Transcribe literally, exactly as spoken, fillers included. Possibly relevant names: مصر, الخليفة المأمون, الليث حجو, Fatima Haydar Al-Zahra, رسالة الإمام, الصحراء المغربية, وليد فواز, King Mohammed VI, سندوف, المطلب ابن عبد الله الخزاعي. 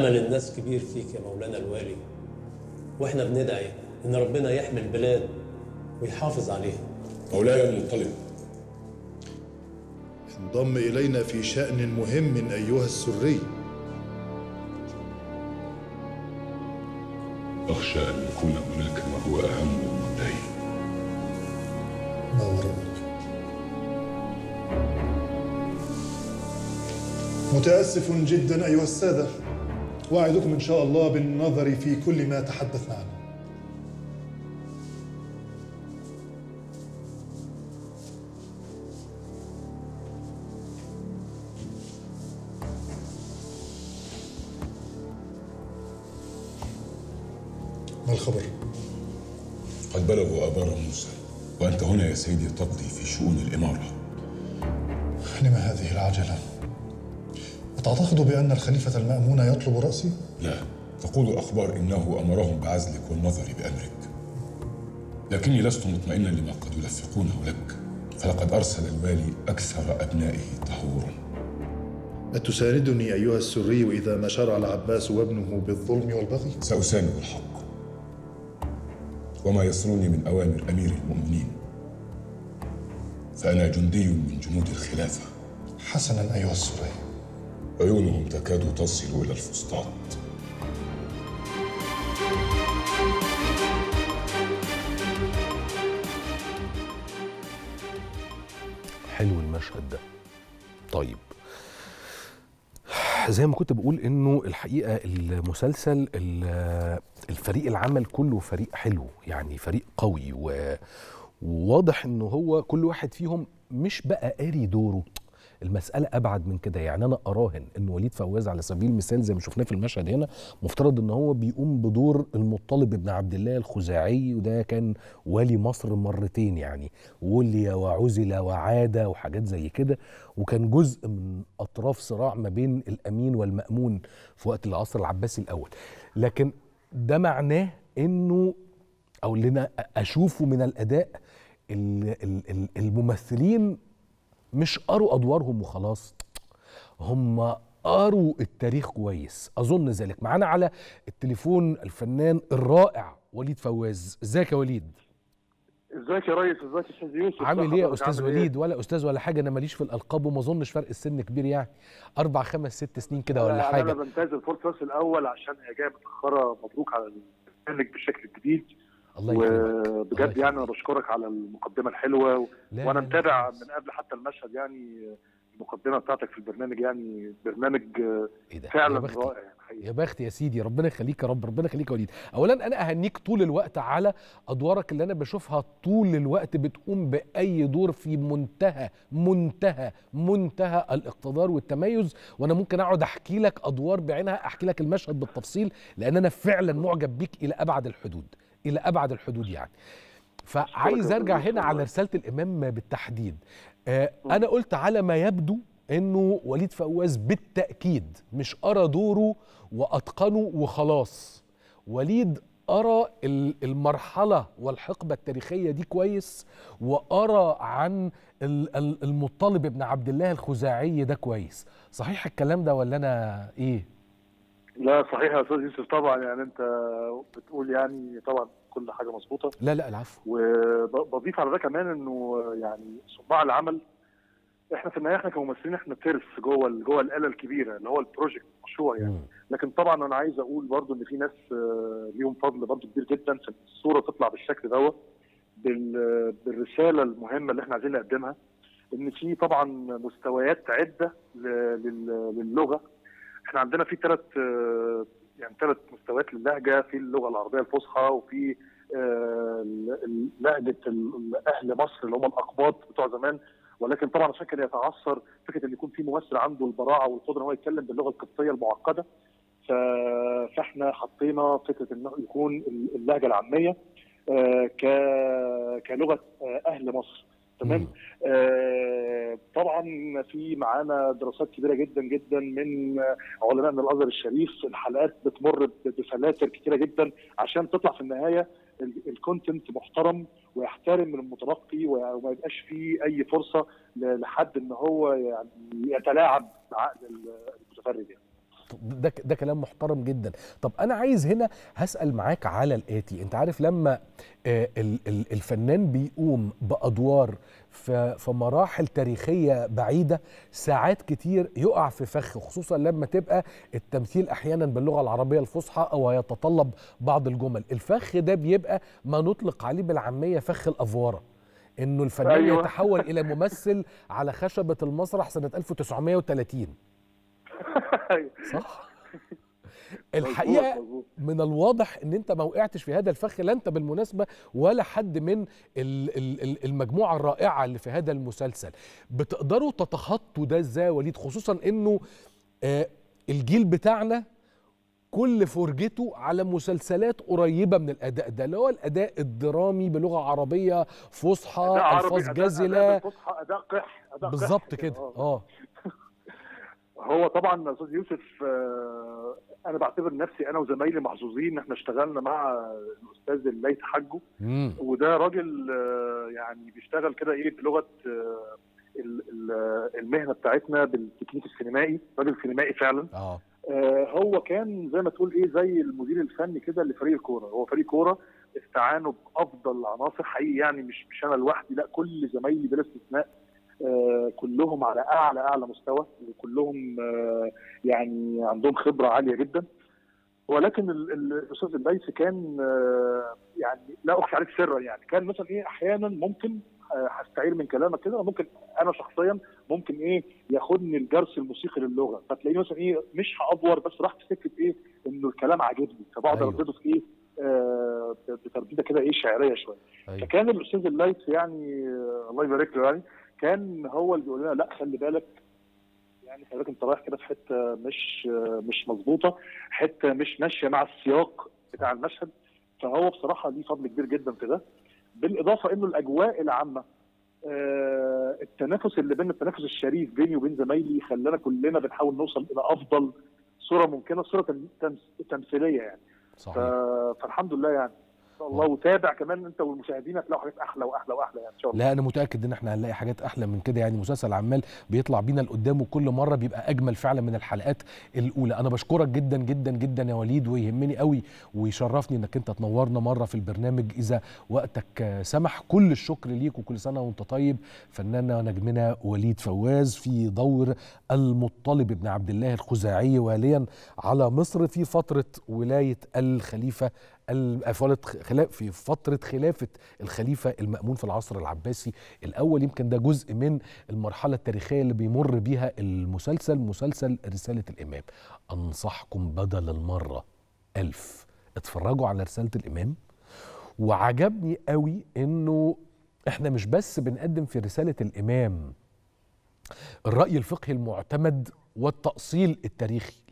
أمل الناس كبير فيك يا مولانا الوالي، وإحنا بندعي إن ربنا يحمي البلاد ويحافظ عليها. مولاي المطلب، انضم إلينا في شأن مهم أيها السري. أخشى أن يكون هناك ما هو أهم من ذلك. نور ربك. متأسف جدا أيها السادة، وأعدكم إن شاء الله بالنظر في كل ما تحدثنا عنه. ما الخبر؟ قد بلغوا آبار موسى، وأنت هنا يا سيدي تقضي في شؤون الإمارة. لما هذه العجلة؟ أتعتقد بأن الخليفة المأمون يطلب رأسي؟ لا، تقول أخبار إنه أمرهم بعزلك والنظر بأمرك، لكني لست مطمئنا لما قد يلفقونه لك، فلقد أرسل الوالي أكثر أبنائه تهورا. أتساندني أيها السري إذا ما شرع العباس وابنه بالظلم والبغي؟ سأساند الحق، وما يصلني من أوامر أمير المؤمنين، فأنا جندي من جنود الخلافة. حسنا أيها السري. عيونهم تكاد تصل إلى الفسطاط. حلو المشهد ده. طيب، زي ما كنت بقول إنه الحقيقة المسلسل الفريق العمل كله فريق حلو، يعني فريق قوي، وواضح إنه هو كل واحد فيهم مش بقى قاري دوره. المسألة أبعد من كده، يعني أنا أراهن إن وليد فواز على سبيل المثال زي ما شفناه في المشهد هنا مفترض إن هو بيقوم بدور المطلب ابن عبد الله الخزاعي، وده كان والي مصر مرتين يعني، ولي وعزل وعاد وحاجات زي كده، وكان جزء من أطراف صراع ما بين الأمين والمأمون في وقت العصر العباسي الأول. لكن ده معناه إنه، أو اللي أنا أشوفه من الأداء، الممثلين مش قروا أدوارهم وخلاص، هم قروا التاريخ كويس، أظن ذلك. معانا على التليفون الفنان الرائع وليد فواز. ازيك يا وليد؟ ازيك يا ريس؟ ازيك يا استاذ يوسف؟ عامل ايه يا استاذ وليد؟ ولا استاذ ولا حاجه، انا ماليش في الالقاب وما اظنش فرق السن كبير، يعني اربع خمس ست سنين كده ولا حاجه. انا بنتهز الفرصه الاول عشان هي جايه متاخره. مبروك على البرنامج بالشكل الجديد، الله يكرمك وبجد يعني انا بشكرك على المقدمه الحلوه، وانا متابع من قبل حتى المشهد، يعني المقدمه بتاعتك في البرنامج، يعني برنامج فعلا رائع يعني حقيقي. يا بخت يا سيدي، ربنا يخليك يا رب، ربنا يخليك يا وليد. اولا انا اهنيك طول الوقت على ادوارك اللي انا بشوفها طول الوقت، بتقوم باي دور في منتهى منتهى منتهى الاقتدار والتميز، وانا ممكن اقعد احكي لك ادوار بعينها، احكي لك المشهد بالتفصيل، لان انا فعلا معجب بيك الى ابعد الحدود، إلى أبعد الحدود يعني. فعايز أرجع هنا على رسالة الإمام بالتحديد. أنا قلت على ما يبدو إنه وليد فواز بالتأكيد مش قرى دوره وأتقنه وخلاص، وليد قرى المرحلة والحقبة التاريخية دي كويس، وقرى عن المطلب ابن عبد الله الخزاعي ده كويس. صحيح الكلام ده ولا أنا إيه؟ لا صحيح يا استاذ يوسف، طبعا يعني انت بتقول يعني طبعا كل حاجه مظبوطه. لا لا العفو. وبضيف على ده كمان انه يعني صناع العمل، احنا في النهايه احنا كممثلين احنا ترس جوه جوه الاله الكبيره اللي هو البروجكت المشروع يعني. م. لكن طبعا انا عايز اقول برضو ان في ناس ليهم فضل برضو كبير جدا في الصوره تطلع بالشكل دوت، بالرساله المهمه اللي احنا عايزين نقدمها، ان في طبعا مستويات عده للغه. احنا عندنا في ثلاث يعني ثلاث مستويات للهجه، في اللغه العربيه الفصحى، وفي لهجه اهل مصر اللي هم الاقباط بتوع زمان، ولكن طبعا عشان كده يتعثر فكره ان يكون في ممثل عنده البراعه والقدره ان هو يتكلم باللغه القبطيه المعقده، فاحنا حطينا فكره انه يكون اللهجه العاميه كلغه اهل مصر. تمام. آه طبعا في معانا دراسات كبيره جدا جدا من علماء من الازهر الشريف، الحلقات بتمر بفلاتر كتيره جدا عشان تطلع في النهايه الكونتنت محترم ويحترم من المتلقي، وما يبقاش فيه اي فرصه لحد ان هو يعني يتلاعب بعقل المتفرج يعني. ده, ده كلام محترم جدا. طب أنا عايز هنا هسأل معاك على الآتي، أنت عارف لما الفنان بيقوم بأدوار في مراحل تاريخية بعيدة ساعات كتير يقع في فخ، خصوصا لما تبقى التمثيل أحيانا باللغة العربية الفصحى أو يتطلب بعض الجمل. الفخ ده بيبقى ما نطلق عليه بالعامية فخ الأفوارة، إنه الفنان أيوة. يتحول إلى ممثل على خشبة المسرح سنة ألف وتسعمائة وثلاثين. صح؟ الحقيقة من الواضح ان انت ما وقعتش في هذا الفخ، لا انت بالمناسبة ولا حد من المجموعة الرائعة اللي في هذا المسلسل. بتقدروا تتخطوا ده ازاي يا وليد، خصوصا انه الجيل بتاعنا كل فرجته على مسلسلات قريبة من الأداء ده، اللي هو الأداء الدرامي بلغة عربية فصحى، ألفاظ جزلة، أداء قح بالظبط كده. اه هو طبعا يا استاذ يوسف، انا بعتبر نفسي انا وزمايلي محظوظين ان احنا اشتغلنا مع الاستاذ الليث حجو، وده راجل يعني بيشتغل كده ايه بلغه المهنه بتاعتنا بالتكنيك السينمائي، راجل سينمائي فعلا. اه هو كان زي ما تقول ايه زي المدير الفني كده لفريق الكوره، هو فريق كوره استعانوا بافضل عناصر حقيقي، يعني مش مش انا لوحدي، لا كل زمايلي بلا استثناء كلهم على اعلى اعلى مستوى، وكلهم يعني عندهم خبره عاليه جدا. ولكن الاستاذ الليث كان يعني لا اخفي عليك سرا، يعني كان مثلا ايه احيانا ممكن هستعير من كلامك كده، ممكن انا شخصيا ممكن ايه ياخدني الجرس الموسيقي للغه، فتلاقيني مثلا ايه مش هافور بس راح في سكه ايه انه الكلام عاجبني، فبقعد اردده أيوه. في ايه آه بترديده كده ايه شعريه شويه. أيوه. فكان الاستاذ الليث يعني الله يبارك له، يعني كان هو اللي بيقول لنا لا خلي بالك، يعني خلي بالك انت رايح كده في حته مش مش مظبوطه، حته مش ماشيه مع السياق بتاع المشهد. فهو بصراحه ليه فضل كبير جدا في ده، بالاضافه انه الاجواء العامه، آه التنافس اللي بيننا، التنافس الشريف بيني وبين زمايلي، خلانا كلنا بنحاول نوصل الى افضل صوره ممكنه، صوره تمثيليه يعني. صحيح. فالحمد لله يعني الله، وتابع كمان انت والمشاهدين هتلاقوا حاجات احلى واحلى واحلى يعني ان شاء الله. لا انا متاكد ان احنا هنلاقي حاجات احلى من كده، يعني مسلسل عمال بيطلع بينا لقدام وكل مره بيبقى اجمل فعلا من الحلقات الاولى. انا بشكرك جدا جدا جدا يا وليد، ويهمني قوي ويشرفني انك انت تنورنا مره في البرنامج اذا وقتك سمح. كل الشكر ليك وكل سنه وانت طيب. فناننا ونجمنا وليد فواز في دور المطلب ابن عبد الله الخزاعي، واليا على مصر في فتره ولايه الخليفه في فترة خلافة الخليفة المأمون في العصر العباسي الأول. يمكن ده جزء من المرحلة التاريخية اللي بيمر بيها المسلسل، مسلسل رسالة الإمام. أنصحكم بدل المرة ألف اتفرجوا على رسالة الإمام. وعجبني قوي إنه إحنا مش بس بنقدم في رسالة الإمام الرأي الفقهي المعتمد والتأصيل التاريخي،